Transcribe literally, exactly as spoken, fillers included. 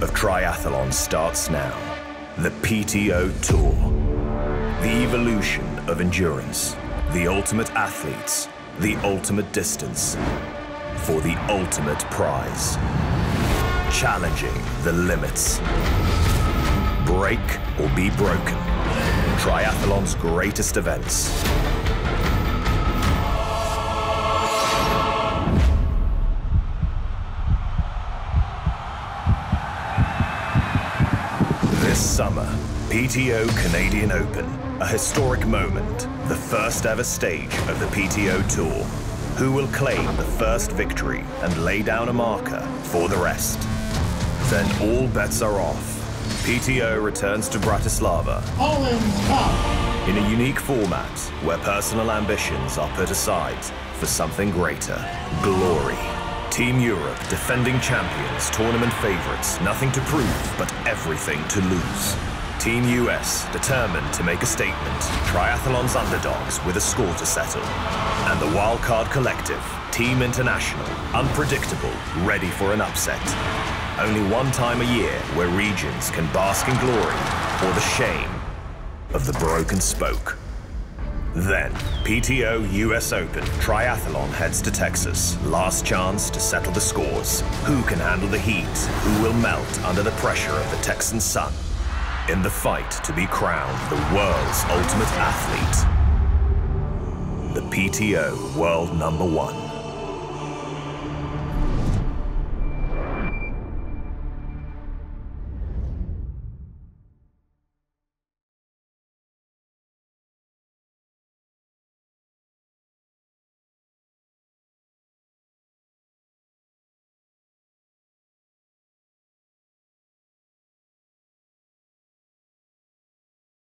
of triathlon starts now. The P T O Tour. The evolution of endurance. The ultimate athletes. The ultimate distance. For the ultimate prize. Challenging the limits. Break or be broken. Triathlon's greatest events. This summer, P T O Canadian Open, a historic moment, the first ever stage of the P T O Tour. Who will claim the first victory and lay down a marker for the rest? Then all bets are off. P T O returns to Bratislava. In a unique format where personal ambitions are put aside for something greater, glory. Team Europe, defending champions, tournament favorites, nothing to prove but everything to lose. Team U S, determined to make a statement, triathlon's underdogs with a score to settle. And the Wildcard Collective, Team International, unpredictable, ready for an upset. Only one time a year where regions can bask in glory or the shame of the broken spoke. Then, P T O U S Open Triathlon heads to Texas. Last chance to settle the scores. Who can handle the heat? Who will melt under the pressure of the Texan sun? In the fight to be crowned the world's ultimate athlete. The P T O World Number One.